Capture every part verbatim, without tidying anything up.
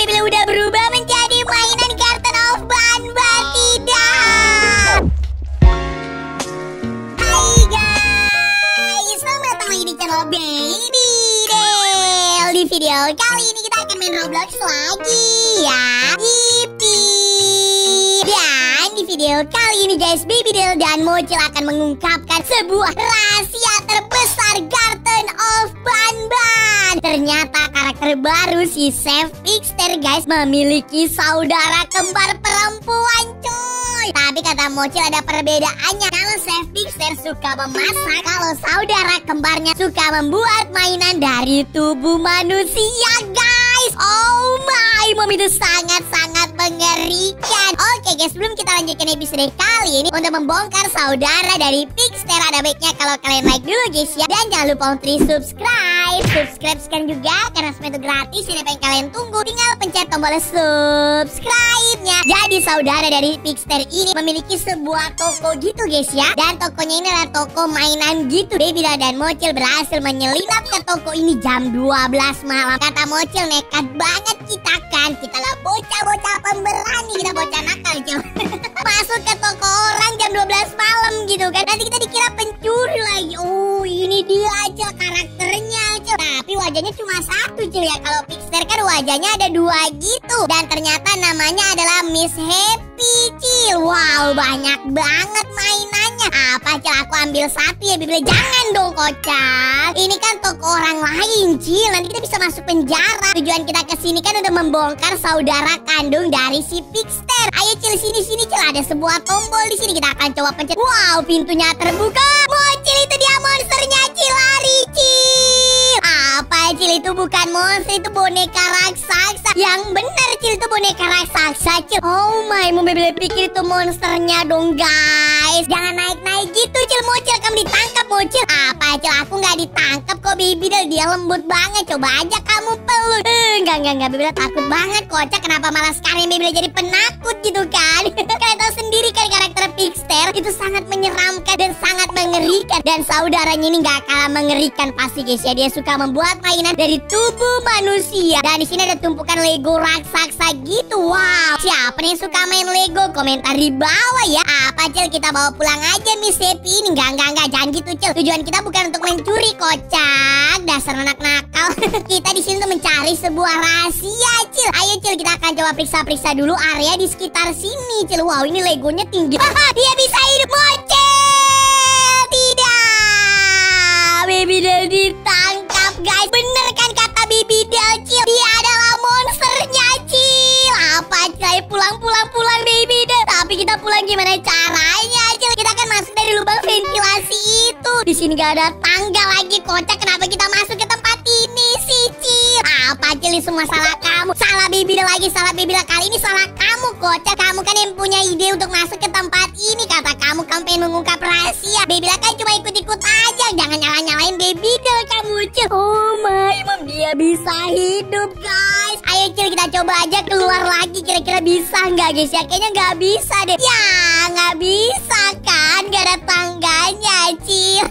Happy udah berubah menjadi mainan Garten of Banban. Tidak. Hai guys, selamat datang lagi di channel Baby Del. Di video kali ini kita akan main Roblox lagi ya. Dan di video kali ini guys, Baby Del dan Mochil akan mengungkapkan sebuah rahasia terbesar Garten of Banban. Ternyata karakter baru si Safe Fixter guys memiliki saudara kembar perempuan cuy. Tapi kata Mochil ada perbedaannya. Kalau Safe Fixter suka memasak, kalau saudara kembarnya suka membuat mainan dari tubuh manusia guys. Oh my mom, itu sangat-sangat mengerikan. Oke guys, sebelum kita lanjutkan episode kali ini untuk membongkar saudara dari Pigster, ada baiknya kalau kalian like dulu guys ya. Dan jangan lupa untuk subscribe Subscribe sekarang juga, karena semua itu gratis. Ini pengen kalian tunggu, tinggal pencet tombol subscribe-nya. Jadi saudara dari Pigster ini memiliki sebuah toko gitu guys ya. Dan tokonya ini adalah toko mainan gitu. Baby Del dan Mochil berhasil menyelinap ke toko ini jam dua belas malam. Kata Mochil, nekat banget kita kan. Kita lah bocah-bocah pemberani, kita bocah nakal cuy. Masuk ke toko orang jam dua belas malam gitu kan. Nanti kita dikira pencuri lagi. Oh, ini dia aja karakternya cuy. Tapi wajahnya cuma satu cuy ya. Kalau Pigster kan wajahnya ada dua gitu. Dan ternyata namanya adalah Miss Happy cuy. Wow, banyak banget mainannya. Apa cuy, aku ambil satu ya. Bibi bilang jangan dong kocak. Ini kan toko orang lain cuy. Nanti kita bisa masuk penjara. Tujuan kita kesini kan udah membongkar saudara kandung dari si Pigster. Ayo Cil, sini sini Cil, ada sebuah tombol di sini, kita akan coba pencet. Wow, pintunya terbuka. Mochil, itu dia monsternya Cil, lari Cil. Apa Cil, itu bukan monster, itu boneka raksasa. Yang benar Cil, itu boneka raksasa Cil. Oh my, mau bebel pikir itu monsternya dong guys. Jangan naik-naik gitu Cil, Mochil kamu ditangkap Mochil. Apa Cil, aku nggak ditangkap kok Baby Del, dia lembut banget. Coba aja kamu peluk. Enggak, enggak, enggak, Baby Del takut banget kocak. Kenapa malah sekarang Baby Del jadi penakut gitu kan. Kalian tahu sendiri kan karakter Pigster itu sangat menyeramkan dan sangat mengerikan. Dan saudaranya ini gak kalah mengerikan pasti guys ya. Dia suka membuat mainan dari tubuh manusia. Dan di sini ada tumpukan Lego raksasa gitu. Wow, siapa nih yang suka main Lego? Komentar di bawah ya. Apa Cil, kita bawa pulang aja Miss Happy ini. Enggak, enggak, enggak, jangan gitu Cil. Tujuan kita bukan untuk mencuri kocak. Dasar anak nakal. Kita di sini tuh mencari sebuah buah rahasia Cil. Ayo Cil, kita akan coba periksa-periksa dulu area di sekitar sini Cil. Wow, ini legonya tinggi. Dia bisa hidup Mochil. Tidak, Baby Del ditangkap guys. Bener kan kata Baby Del Cil, dia adalah monsternya Cil. Apa Cil, pulang-pulang-pulang Baby Del. Tapi kita pulang gimana caranya Cil? Kita akan masuk dari lubang ventilasi itu. Di sini gak ada tangga lagi kocak. Kenapa kita masuk ke tempat ini sih Cil? Apa Cil, semua salah kamu. Salah Baby Del lagi, salah Baby Del. Kali ini salah kamu kocak. Kamu kan yang punya ide untuk masuk ke tempat ini. Kata kamu, kamu pengen mengungkap rahasia. Baby Del kan cuma ikut-ikut aja. Jangan nyala-nyalain Baby Del kamu Cil. Oh my mom, dia bisa hidup guys. Ayo Cil, kita coba aja keluar lagi. Kira-kira bisa nggak guys ya? Kayaknya nggak bisa deh. Ya nggak bisa kan, nggak ada tangganya Cil.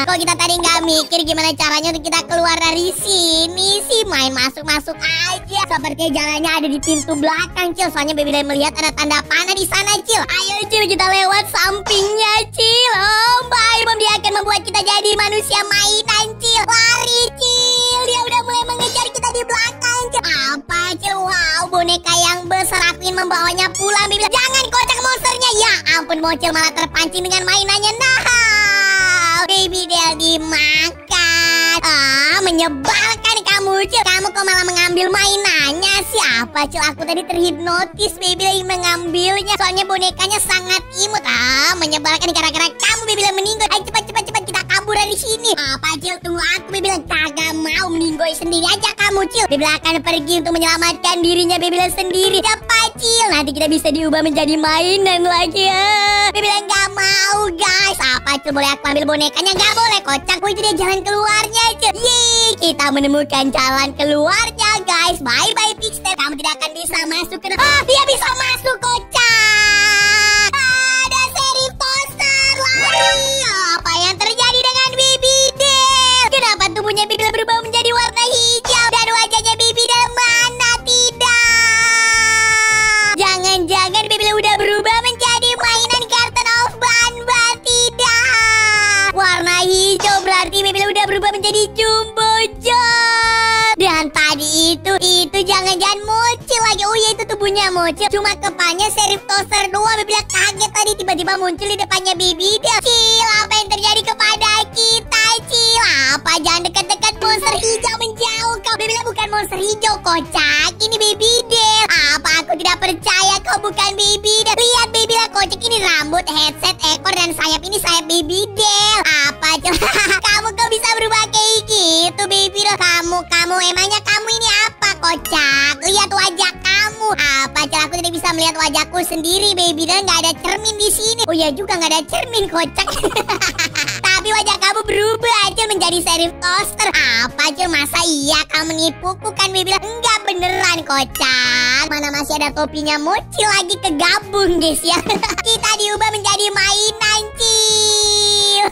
Kok kita tadi nggak mikir gimana caranya untuk kita keluar dari sini sih? Main masuk-masuk aja. Sepertinya jalannya ada di pintu belakang Cil. Soalnya Baby Del melihat ada tanda panah di sana Cil. Ayo Cil, kita lewat sampingnya Cil. Oh my mom, dia akan membuat kita jadi manusia mainan Cil. Lari Cil, dia udah mulai mengejar kita di belakang Cil. Apa Cil? Wow, boneka yang besar. Aku ingin membawanya pulang Baby Del. Jangan kocak monsternya. Ya ampun Mochil, malah terpancing dengan mainannya. Nah, Baby Del dimakan. Ah, menyebalkan kamu Cil. Kamu kok malah mengambil mainannya sih? Apa Cil, aku tadi terhipnotis Baby Del ingin mengambilnya. Soalnya bonekanya sangat imut. Ah, menyebalkan gara-gara kamu Baby Del meninggoy. Ayo cepat-cepat kita kabur dari sini. Apa Cil, tunggu aku Baby Del. Kagak mau, meninggoy sendiri aja kamu Cil. Baby Del akan pergi untuk menyelamatkan dirinya Baby Del sendiri. Cepat Cil, nanti kita bisa diubah menjadi mainan lagi ya. Baby Del gak mau guys. Apa Cil, boleh aku ambil boneka? Nggak boleh kocak. Oh, itu dia jalan keluarnya Cil. Yeay, kita menemukan jalan keluarnya guys. Bye bye Pigster, kamu tidak akan bisa masuk ke... Ah, dia bisa masuk kocak. Ada seri poster lari. Apa yang terjadi dengan Baby Del? Kenapa tubuhnya Baby Del berubah menjadi warna hijau? Dan wajahnya Baby Del mana? Tidak itu jangan-jangan Mochil lagi. Oh iya, itu tubuhnya Mochil, cuma kepalanya serif toaster doang. Baby Del kaget tadi tiba-tiba muncul di depannya Baby Del. Cil, apa yang terjadi kepada kita? Cil, apa jangan dekat-dekat monster hijau, menjauh kau. Baby Del bukan monster hijau, kocak ini Baby Del. Apa aku tidak percaya kau bukan Baby Del? Lihat Baby Del kocak ini, rambut, headset, ekor, dan sayap. Ini sayap Baby Del. Apa Cil? Kamu kau bisa berubah kayak gitu Baby Del? Kamu, kamu emangnya kamu ini apa? Kocak, lihat wajah kamu. Apa Cil, aku tidak bisa melihat wajahku sendiri Baby Del, nggak ada cermin di sini. Oh iya juga, nggak ada cermin, kocak. Tapi wajah kamu berubah Cil, menjadi serif toaster. Apa Cil, masa iya kamu menipuku kan Baby Del? Enggak, beneran kocak. Mana masih ada topinya Mochil lagi kegabung guys ya. Kita diubah menjadi mainan Cil.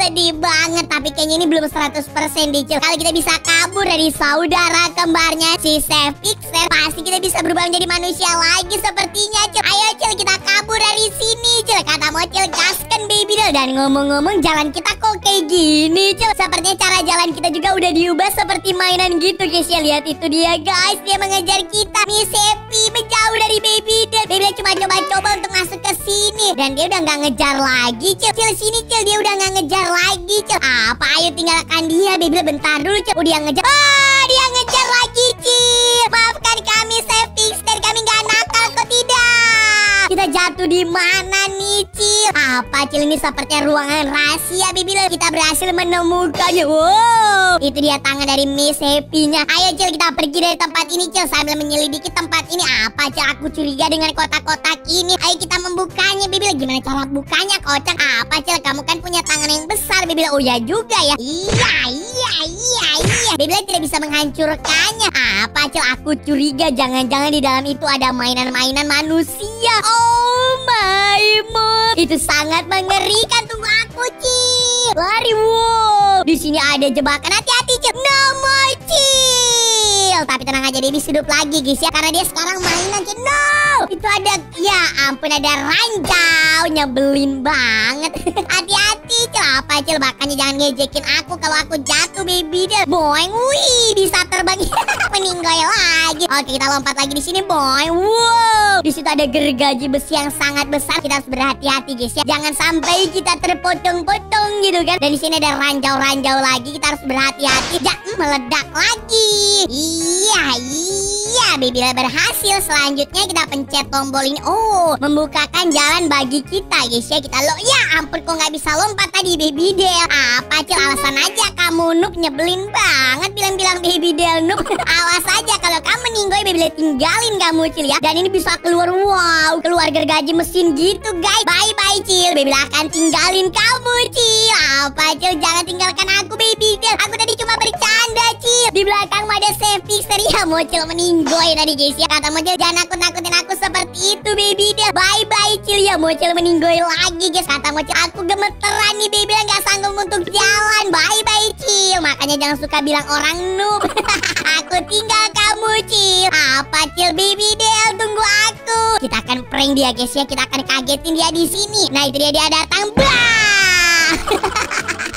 Sedih banget, tapi kayaknya ini belum seratus persen deh Cil. Kalau kita bisa kabur dari saudara kembarnya si Safe Fixter, pasti kita bisa berubah menjadi manusia lagi sepertinya Cil. Ayo Cil, kita kabur dari sini Cil. Kata Mochil, gaskan Baby Del. Dan ngomong-ngomong, jalan kita kok kayak gini Cil. Sepertinya cara jalan kita juga udah diubah seperti mainan gitu guys ya. Lihat itu dia guys, dia mengejar kita. Miss Happy menjauh dari Baby Del. Baby Del cuma coba-coba untuk masuk ke sini, dan dia udah nggak ngejar lagi Cil. Cil sini Cil, dia udah nggak ngejar lagi Cil. Apa, ayo tinggalkan dia Baby Del, bentar dulu Cil. Oh dia ngejar, oh dia ngejar lagi Cil. Maafkan kami Safe Fixter, kami nggak nakal kok, tidak. Kita jatuh di mana nih Cil? Apa Cil, ini sepertinya ruangan rahasia Baby Del. Kita berhasil menemukannya. Wow, itu dia tangan dari Miss Happy-nya. Ayo Cil, kita pergi dari tempat ini Cil, sambil menyelidiki tempat ini. Apa Cil, aku curiga dengan kotak-kotak ini. Ayo kita membukanya Baby Del. Gimana cara bukanya, kocak? Apa Cil, kamu kan punya tangan yang besar Baby Del. Oh ya juga ya. Iya iya iya iya. Baby Del tidak bisa menghancurkannya. Apa Cil, aku curiga jangan-jangan di dalam itu ada mainan-mainan manusia. Oh my god, itu sangat mengerikan. Tunggu aku Cil, lari. Wow, di sini ada jebakan, hati-hati Cil. No more Cil. Tapi tenang aja, Baby hidup lagi guys ya, karena dia sekarang mainan Cil. No, itu ada, ya ampun, ada ranjau, nyebelin banget. Hati-hati Cil. Apa Cil, makanya jangan ngejekin aku kalau aku jatuh Baby Del. Boing, wih, bisa terbang. Meninggoy lagi. Oke, kita lompat lagi di sini. Boing, wow, di situ ada gergaji besi yang sangat besar. Kita harus berhati-hati guys ya, jangan sampai kita terpotong-potong gitu kan. Dan di sini ada ranjau-ranjau lagi, kita harus berhati-hati. Jangan hmm, meledak lagi. Iya iya, Baby Del berhasil. Selanjutnya kita pencet tombol ini. Oh, membukakan jalan bagi kita guys ya. Kita lo, ya ampun, kok nggak bisa lompat tadi Baby Del? Apa Cil, alasan aja kamu noob, nyebelin banget bilang-bilang Baby Del noob. Awas aja kalau kamu ninggoy Baby Del, tinggalin kamu Cil ya. Dan ini bisa keluar, wow, keluar gergaji mesin gitu guys. Bye bye Cil, Baby Del akan tinggalin kamu Cil. Apa Cil, jangan tinggalkan aku Baby Del, aku tadi cuma bercanda Cil. Di belakang ada Safe Fixter ya, Mochil meninggoy tadi guys ya. Kata Mochil, jangan nakut-nakutin aku seperti itu Baby Del. Bye bye Cil ya, Mochil meninggoy lagi guys. Kata Mochil, aku gemeteran nih Baby Del, gak sanggup untuk jalan. Bye bye Cil. Makanya jangan suka bilang orang noob. Aku tinggal kamu Cil. Apa Cil, Baby Del tunggu aku. Kita akan prank dia guys ya, kita akan kagetin dia di sini. Nah itu dia, dia datang.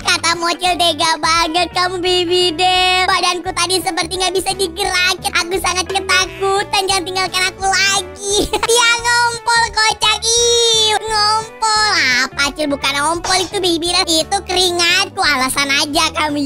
Kata Mochil, tega banget kamu Baby Del. Badanku tadi seperti nggak bisa digerakin, aku sangat ketakutan. Jangan tinggalkan aku lagi. Dia ngompol, kocak. Iu, ngompol. Apa Cil, bukan ngompol itu Baby Del, itu keringatku. Alasan aja kamu.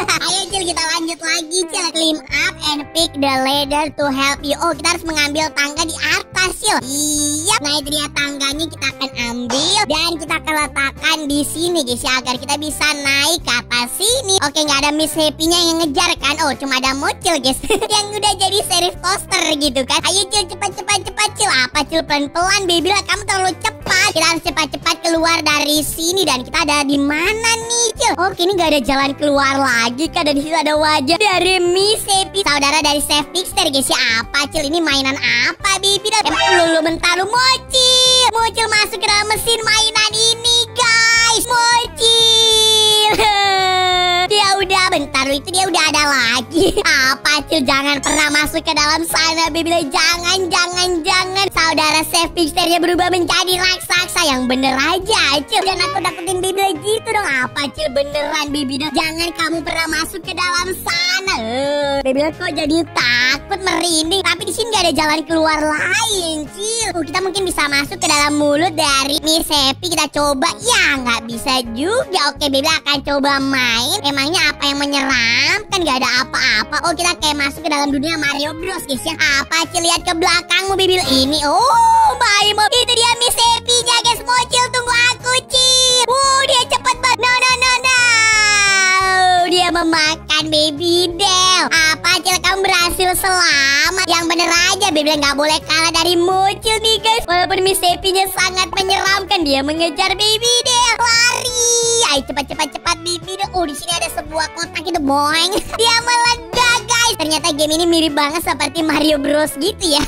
Ayo Cil, kita lanjut lagi Cil. Climb up and pick the ladder to help you. Oh, kita harus mengambil tangga di atas Cil. Iya, nah itu dia tangganya, kita akan ambil dan kita akan letakkan di sini guys ya, agar kita bisa naik ke atas sini. Oke, nggak ada Miss Happy-nya yang ngejar kan. Oh, cuma ada Mochil guys. Yang udah jadi serif toaster gitu kan. Ayo Cil, cepat-cepat cepat Cil. Apa Cil, pelan-pelan Baby Del, kamu terlalu cepat. Kita harus cepat-cepat keluar dari sini. Dan kita ada di mana nih Cil? Oke, ini nggak ada jalan keluar lagi kan. Dan di situ ada wajah dari Miss Happy, saudara dari Safe Fixter guys ya. Apa Cil, ini mainan apa Baby Del? Emang lulu bentar lu Mochil. Mochil masuk ke dalam mesin mainan ini guys. Mochil, dia udah, bentar itu dia udah ada lagi. lagi. Apa Cil, jangan pernah masuk ke dalam sana Baby Del. Jangan, jangan, jangan. Saudara Safe Fixternya berubah menjadi raksasa. Yang bener aja Cil, jangan takut-takutin Baby Del gitu dong. Apa Cil, beneran Baby Del, jangan kamu pernah masuk ke dalam sana. uh, Baby Del kok jadi takut, merinding. Tapi di sini gak ada jalan keluar lain Cil. uh, Kita mungkin bisa masuk ke dalam mulut dari Miss Happy. Kita coba. Ya nggak bisa juga. Oke Baby Del akan coba main. Emangnya apa yang menyeramkan? Gak ada apa-apa. Oh, kita kayak masuk ke dalam dunia Mario Bros guys ya. Apa Cil, lihat ke belakangmu Baby Del. Ini oh my mob, itu dia Miss Happy-nya guys. Mochil, tunggu aku Cil. Wow, dia cepet banget. No no no no, dia memakan Baby Del. Apa Cil, kamu berhasil selamat. Yang bener aja Baby Del nggak boleh kalah dari Mochil nih guys. Walaupun Miss Happy-nya sangat menyeramkan, dia mengejar Baby Del. Lari, ayo cepat cepat cepat Baby Del. Oh, di sini ada sebuah kotak itu, boing. Dia meledak guys. Ternyata game ini mirip banget seperti Mario Bros gitu ya.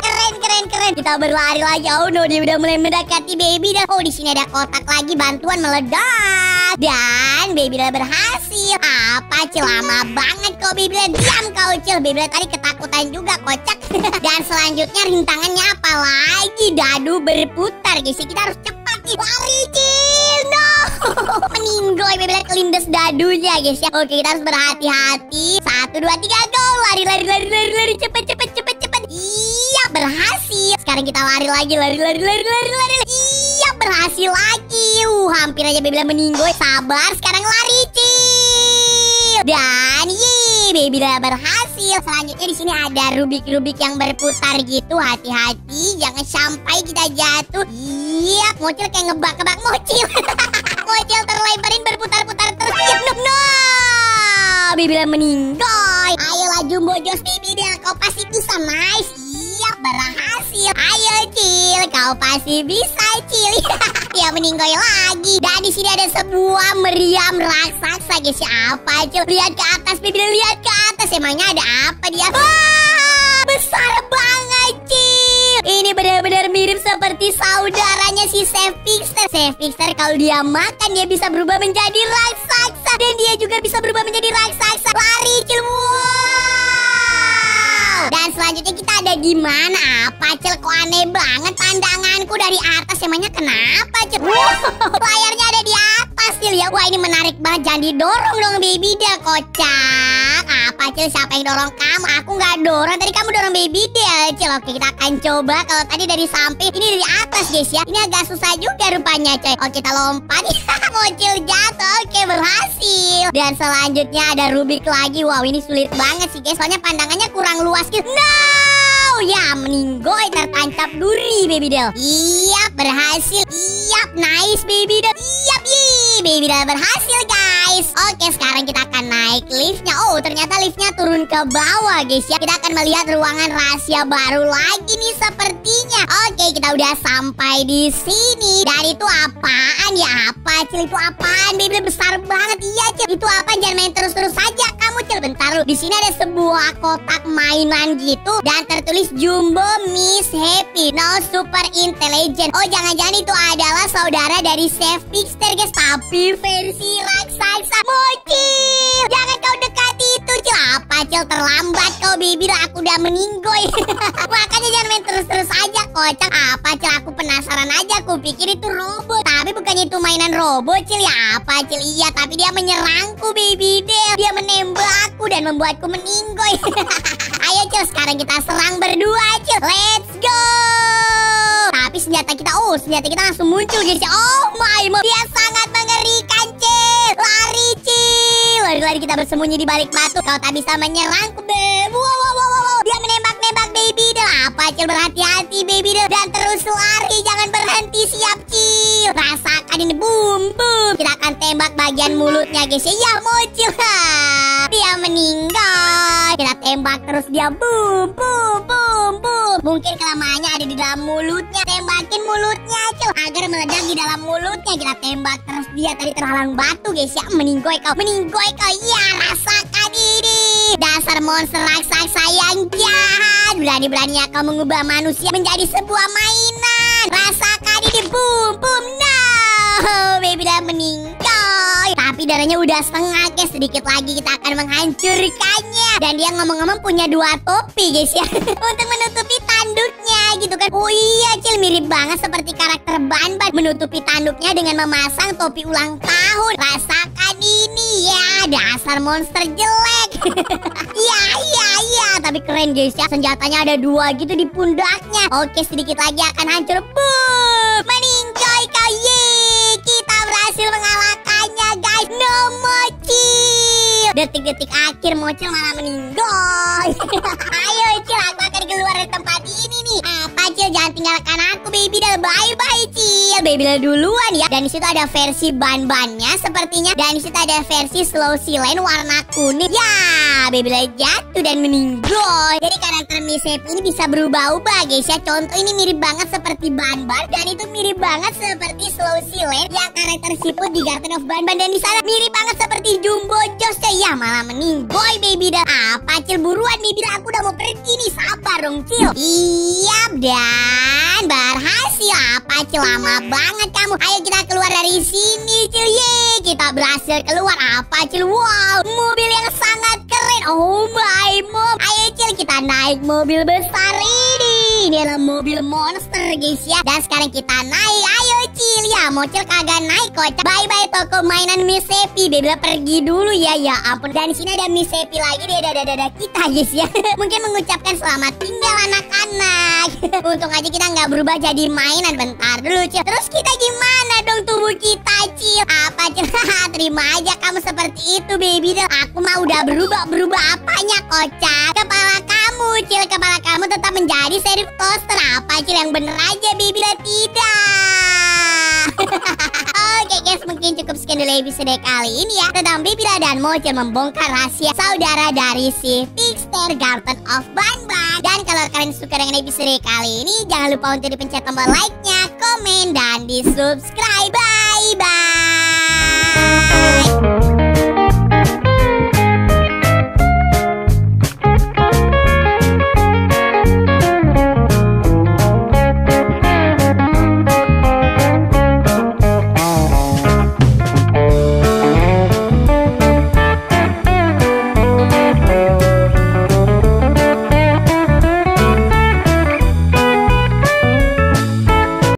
Keren, keren, keren. Kita berlari lagi. Oh no, dia udah mulai mendekati Baby Del. Oh, di sini ada kotak lagi, bantuan meledak. Dan Baby Del berhasil. Apa Cil, lama banget kok Baby Del. Diam kau Cil. Baby Del tadi ketakutan juga, kocak. Dan selanjutnya rintangannya apa lagi? Dadu berputar guys. Kita harus cepat nih. Lari Cil. No. Meninggoy Baby Del kelindes dadunya guys ya. Oke, kita harus berhati-hati. Satu, dua, tiga, go. Lari, lari, lari, lari, lari. Cepet, cepet, cepet, cepet. Iya, berhasil. Sekarang kita lari lagi. Lari, lari, lari, lari, lari. Iya, berhasil lagi. Uh, hampir aja Baby Del meninggoy. Sabar, sekarang lari Cil. Dan ye, Baby Del berhasil. Selanjutnya di sini ada rubik-rubik yang berputar gitu. Hati-hati, jangan sampai kita jatuh. Iya, Mochil kayak ngebak-ngebak Mochil. Mochil terlemparin berputar-putar terus. Nope, no. Baby Del meninggoy. Ayolah Jumbo Jose Baby Del, kau pasti bisa. Nice. Iya, berhasil. Ayo Cil, kau pasti bisa Cil. Dia meninggoy lagi. Dan di sini ada sebuah meriam raksasa guys. Apa Cil? Lihat ke atas Baby Del, lihat ke atas. Emangnya ada apa dia? Wah, besar banget Cil. Ini benar-benar mirip seperti saudaranya si Safe Fixter. Safe Fixter kalau dia makan, dia bisa berubah menjadi raksasa. Dan dia juga bisa berubah menjadi raksasa. Lari Cil. Wow. Dan selanjutnya kita ada di mana? Apa Cil, kok aneh banget pandanganku dari atas. Emangnya kenapa Cil? Wow. Layarnya ada di atas Cil ya. Wah, ini menarik banget. Jangan didorong dong Baby Del, kocak. Apa Cil, siapa yang dorong kamu? Aku nggak dorong, tadi kamu dorong Baby Del Cil. Oke, kita akan coba. Kalau tadi dari samping, ini dari atas guys ya. Ini agak susah juga rupanya coy. Oke, kita lompat. Mochil jatuh. Oke, berhasil. Dan selanjutnya ada rubik lagi. Wow, ini sulit banget sih guys, soalnya pandangannya kurang luas gitu. No, ya meninggoy, tertancap duri Baby Del. Iya, berhasil. Iya, nice Baby Del. Iya, Baby Del berhasil guys. Oke, sekarang kita akan naik liftnya. Oh, ternyata liftnya turun ke bawah guys ya. Kita akan melihat ruangan rahasia baru lagi nih sepertinya. Oke, kita udah sampai di sini. Dan itu apaan ya? Apa Cil, itu apaan? Baby Del besar banget. Iya Cil, itu apa? Jangan main terus-terus saja kamu Cil. Bentar lu. Di sini ada sebuah kotak mainan gitu dan tertulis Jumbo Miss Happy No Super Intelligent. Oh, jangan-jangan itu adalah saudara dari Safe Fixter guys, tapi versi raksasa. Mochil, jangan kau dekati itu Cil. Apa Cil, terlambat kau Baby Del, aku udah meninggoy. Makanya jangan main terus-terus aja, kocak. Apa Cil, aku penasaran aja, aku pikir itu robot. Tapi bukannya itu mainan robot Cil ya. Apa Cil, iya, tapi dia menyerangku Baby Del. Dia menembakku dan membuatku meninggoy. Ayo Cil, sekarang kita serang berdua Cil. Let's go. Tapi senjata kita, oh senjata kita langsung muncul guys. Oh my god, dia sangat mengerikan Cil. Lari Cil. Lari-lari kita bersembunyi di balik batu. Kau tak bisa menyerangku. Wow, wow, wow, wow. Dia menembak-nembak Baby Del. Apa Cil, berhati-hati Baby Del. Dan terus lari, jangan berhenti. Siap Cil. Rasakan ini, boom, boom. Kita akan tembak bagian mulutnya guys. Iya, Mochil. Dia meninggal. Kita tembak terus dia, boom, boom, boom, boom. Mungkin kelemahannya ada di dalam mulutnya. Tembakin mulutnya Cil, agar meledak di dalam mulutnya. Kita tembak terus dia, tadi terhalang batu guys ya. Meninggoy kau, meninggoy kau. Iya, rasakan ini. Dasar monster raksasa yang jahat. Berani-beraninya kau mengubah manusia menjadi sebuah mainan. Rasakan ini, boom, boom. No, Baby Del meninggoy. Tapi tapi dananya udah setengah guys. Sedikit lagi kita akan menghancurkannya. Dan dia ngomong-ngomong punya dua topi guys ya, untuk menutupi tanduknya gitu kan. Oh iya Cil, mirip banget seperti karakter Banban, menutupi tanduknya dengan memasang topi ulang tahun. Rasakan ini ya, dasar monster jelek. Iya iya iya, tapi keren guys ya, senjatanya ada dua gitu di pundaknya. Oke, sedikit lagi akan hancur. Boom, meningcoy kau ye. Kita berhasil mengalahkannya guys. No Mochil, detik-detik akhir Mochil malah meninggoy. Ayo Cil, aku akan keluar dari tempat ini nih. Apa Cil, jangan tinggalkan aku Baby Del. Bye-bye Cil, Baby Del duluan ya. Dan disitu ada versi ban-bannya sepertinya. Dan disitu ada versi slow silent warna kuning. Ya, Baby Del jatuh dan meninggoy. Jadi karakter Miss Happy ini bisa berubah-ubah guys ya. Contoh ini mirip banget seperti Banban, dan itu mirip banget seperti slow silent ya, karakter siput di Garten of Banban. Dan di sana mirip banget seperti Jumbo Jose ya, malah meninggoy Baby Del. Apa Cil, buruan Baby Del, aku udah mau pergi nih. Sabar dong Cil. Iya, dan berhasil. Apa Cil, lama banget kamu. Ayo kita keluar dari sini Cil. Yeay, kita berhasil keluar. Apa Cil, wow, mobil yang sangat keren. Oh my mom. Ayo Cil, kita naik mobil besar ini. Ini adalah mobil monster guys ya. Dan sekarang kita naik. Ayo Cil ya, Mochil kagak naik kocak. Bye bye toko mainan Miss Happy, Baby Del pergi dulu ya. Ya ampun. Dan di sini ada Miss Happy lagi di dada-dada kita guys ya. Mungkin mengucapkan selamat tinggal anak-anak. Untung aja kita nggak berubah jadi mainan. Bentar dulu Cil, terus kita gimana dong tubuh kita Cil? Apa Cil? Terima aja kamu seperti itu Baby Del. Aku mah udah berubah-berubah apanya kocak. Kepala kamu Cil, kepala kamu tetap menjadi serif toaster. Apa Cil, yang bener aja Baby Del. Tidak. Oke guys, mungkin cukup sekian dulu episode kali ini ya, tentang Baby Del dan Mochil membongkar rahasia saudara dari si Pigster Garten of Banban. Dan kalau kalian suka dengan episode kali ini, jangan lupa untuk dipencet tombol like-nya, komen, dan di subscribe.